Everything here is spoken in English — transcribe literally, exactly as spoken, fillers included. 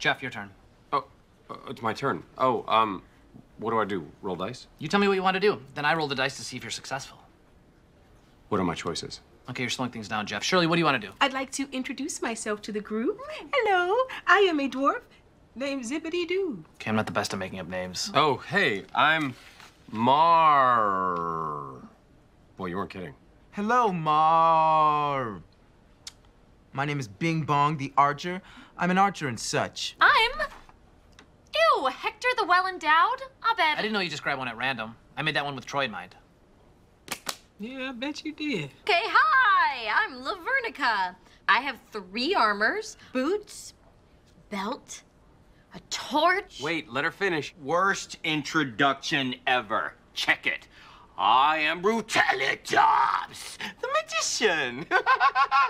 Jeff, your turn. Oh, uh, it's my turn. Oh, um, what do I do? Roll dice? You tell me what you want to do. Then I roll the dice to see if you're successful. What are my choices? Okay, you're slowing things down, Jeff. Shirley, what do you want to do? I'd like to introduce myself to the group. Hello, I am a dwarf named Zippity Doo. Okay, I'm not the best at making up names. Oh, hey, I'm Marv. Boy, you weren't kidding. Hello, Marv. My name is Bing Bong the Archer. I'm an archer and such. I'm... Ew, Hector the Well-Endowed? I'll bet. I didn't know you just grabbed one at random. I made that one with Troy in mind. Yeah, I bet you did. Okay, hi, I'm Lavernica. I have three armors, boots, belt, a torch. Wait, let her finish. Worst introduction ever. Check it. I am Brutalidobs, the magician.